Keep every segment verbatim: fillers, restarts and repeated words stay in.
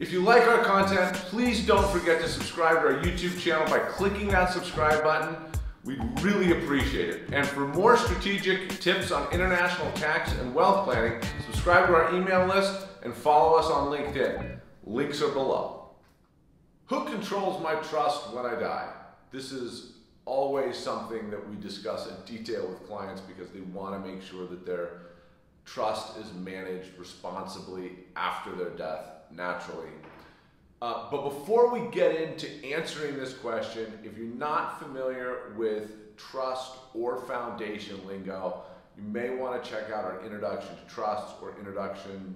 If you like our content, please don't forget to subscribe to our YouTube channel by clicking that subscribe button. We really appreciate it. And for more strategic tips on international tax and wealth planning, subscribe to our email list and follow us on LinkedIn. Links are below. Who controls my trust when I die? This is always something that we discuss in detail with clients because they want to make sure that their trust is managed responsibly after their death, naturally. Uh, but before we get into answering this question, if you're not familiar with trust or foundation lingo, you may want to check out our Introduction to Trust or Introduction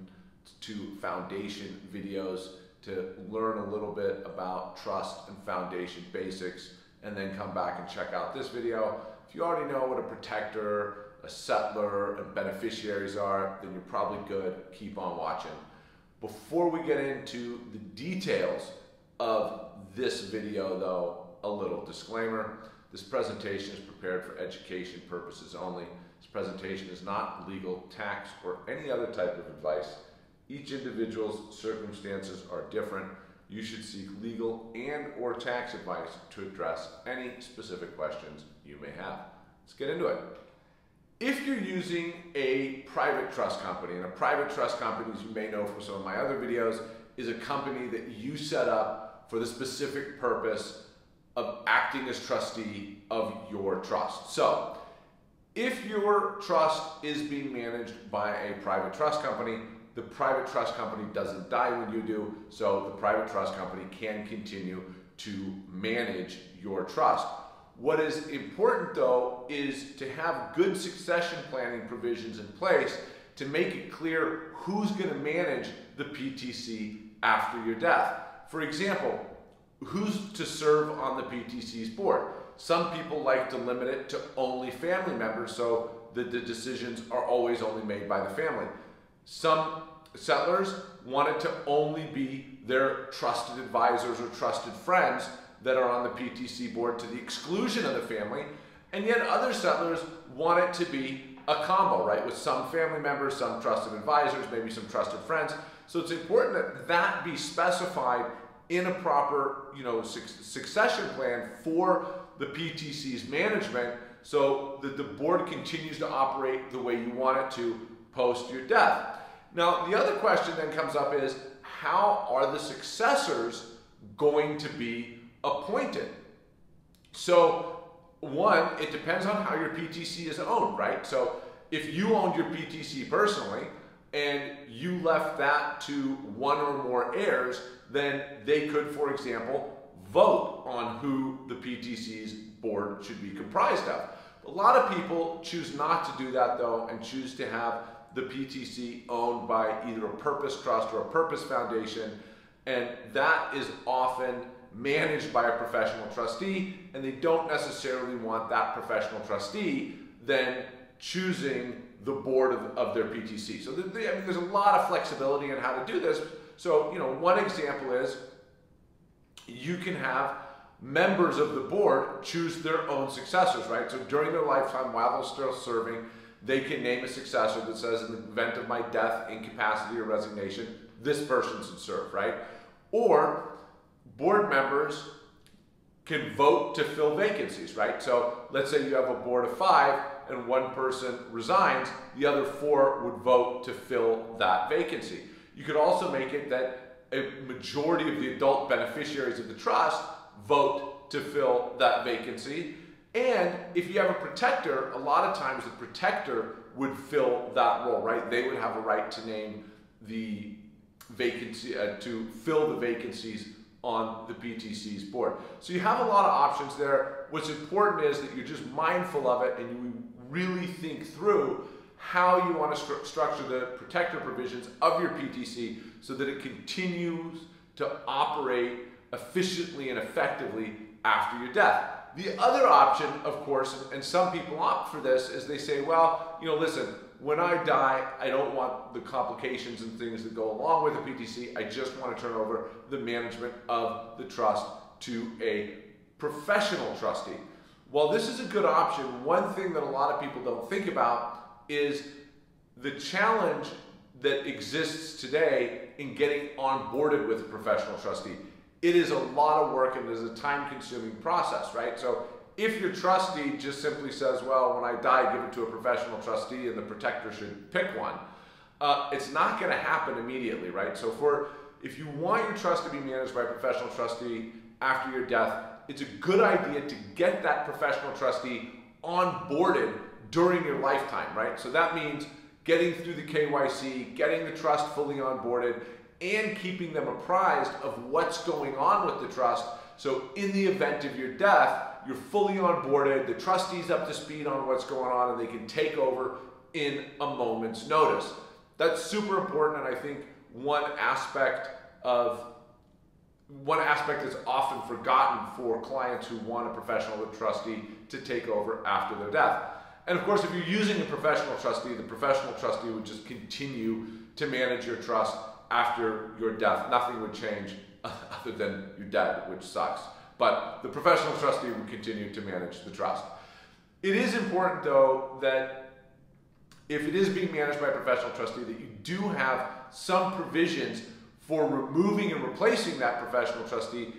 to Foundation videos to learn a little bit about trust and foundation basics, and then come back and check out this video. If you already know what a protector, a settler, and beneficiaries are, then you're probably good. Keep on watching. Before we get into the details of this video though, a little disclaimer. This presentation is prepared for education purposes only. This presentation is not legal, tax, or any other type of advice. Each individual's circumstances are different. You should seek legal and or tax advice to address any specific questions you may have. Let's get into it. If you're using a private trust company, and a private trust company, as you may know from some of my other videos, is a company that you set up for the specific purpose of acting as trustee of your trust. So if your trust is being managed by a private trust company, the private trust company doesn't die when you do, so the private trust company can continue to manage your trust. What is important though is to have good succession planning provisions in place to make it clear who's going to manage the P T C after your death. For example, who's to serve on the P T C's board? Some people like to limit it to only family members so that the decisions are always only made by the family. Some settlers want it to only be their trusted advisors or trusted friends that are on the P T C board to the exclusion of the family, and yet other settlers want it to be a combo, right, with some family members, some trusted advisors, maybe some trusted friends. So it's important that that be specified in a proper, you know, su- succession plan for the P T C's management so that the board continues to operate the way you want it to post your death. Now, the other question then comes up is, how are the successors going to be appointed? So, one, it depends on how your P T C is owned, right? So, if you owned your P T C personally and you left that to one or more heirs, then they could, for example, vote on who the P T C's board should be comprised of. A lot of people choose not to do that though, and choose to have the P T C owned by either a purpose trust or a purpose foundation, and that is often managed by a professional trustee, and they don't necessarily want that professional trustee then choosing the board of, of their P T C. So they, I mean, there's a lot of flexibility in how to do this. So, you know, one example is you can have members of the board choose their own successors, right? So during their lifetime, while they're still serving, they can name a successor that says, in the event of my death, incapacity, or resignation, this person should serve, right? Or board members can vote to fill vacancies, right? So let's say you have a board of five and one person resigns, the other four would vote to fill that vacancy. You could also make it that a majority of the adult beneficiaries of the trust vote to fill that vacancy. And if you have a protector, a lot of times the protector would fill that role, right? They would have a right to name the vacancy, uh, to fill the vacancies on the P T C's board. So you have a lot of options there. What's important is that you're just mindful of it and you really think through how you want to stru- structure the protector provisions of your P T C so that it continues to operate efficiently and effectively after your death. The other option, of course, and some people opt for this, is they say, well, you know, listen, when I die, I don't want the complications and things that go along with the P T C. I just want to turn over the management of the trust to a professional trustee. While this is a good option, one thing that a lot of people don't think about is the challenge that exists today in getting onboarded with a professional trustee. It is a lot of work and it is a time-consuming process, right? So if your trustee just simply says, well, when I die, give it to a professional trustee and the protector should pick one, uh, it's not gonna happen immediately, right? So for, if you want your trust to be managed by a professional trustee after your death, it's a good idea to get that professional trustee onboarded during your lifetime, right? So that means getting through the K Y C, getting the trust fully onboarded, and keeping them apprised of what's going on with the trust. So in the event of your death, you're fully onboarded, the trustee's up to speed on what's going on, and they can take over in a moment's notice. That's super important, and I think one aspect of One aspect that's often forgotten for clients who want a professional trustee to take over after their death. And of course, if you're using a professional trustee, the professional trustee would just continue to manage your trust after your death. Nothing would change other than you're dead, which sucks. But the professional trustee would continue to manage the trust. It is important, though, that if it is being managed by a professional trustee, that you do have some provisions for removing and replacing that professional trustee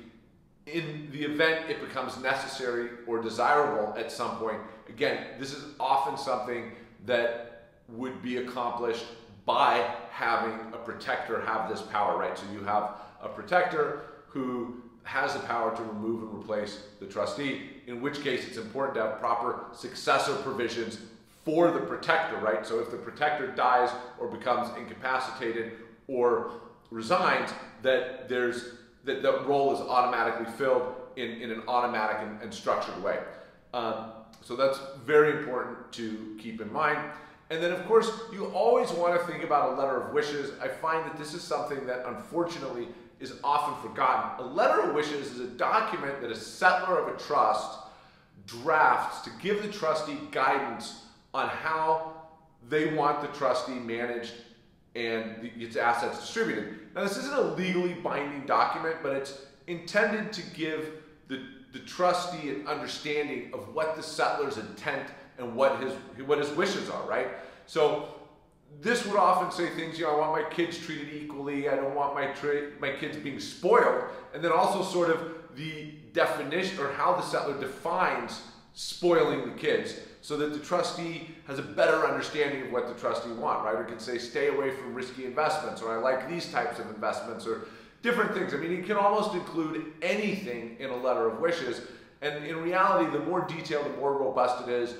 in the event it becomes necessary or desirable at some point. Again, this is often something that would be accomplished by having a protector have this power, right? So you have a protector who has the power to remove and replace the trustee, in which case it's important to have proper successor provisions for the protector, right? So if the protector dies or becomes incapacitated or resigns, that there's that the role is automatically filled in, in an automatic and, and structured way. Um, so that's very important to keep in mind. And then of course, you always want to think about a letter of wishes. I find that this is something that unfortunately is often forgotten. A letter of wishes is a document that a settler of a trust drafts to give the trustee guidance on how they want the trustee managed and its assets distributed. Now, this isn't a legally binding document, but it's intended to give the, the trustee an understanding of what the settler's intent and what his, what his wishes are, right? So this would often say things, you know, I want my kids treated equally, I don't want my, my kids being spoiled, and then also sort of the definition or how the settler defines spoiling the kids, so that the trustee has a better understanding of what the trustee wants, right? Or can say, stay away from risky investments, or I like these types of investments, or different things. I mean, it can almost include anything in a letter of wishes. And in reality, the more detailed, the more robust it is,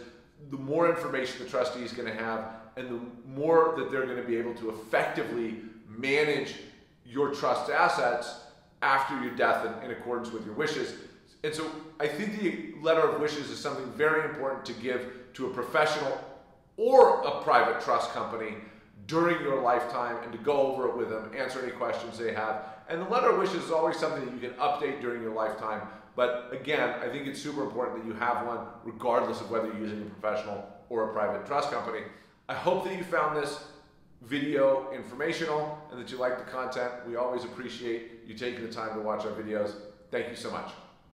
the more information the trustee is gonna have, and the more that they're gonna be able to effectively manage your trust assets after your death in, in accordance with your wishes. And so I think the letter of wishes is something very important to give to a professional or a private trust company during your lifetime, and to go over it with them, answer any questions they have. And the letter of wishes is always something that you can update during your lifetime. But again, I think it's super important that you have one regardless of whether you're using a professional or a private trust company. I hope that you found this video informational and that you like the content. We always appreciate you taking the time to watch our videos. Thank you so much.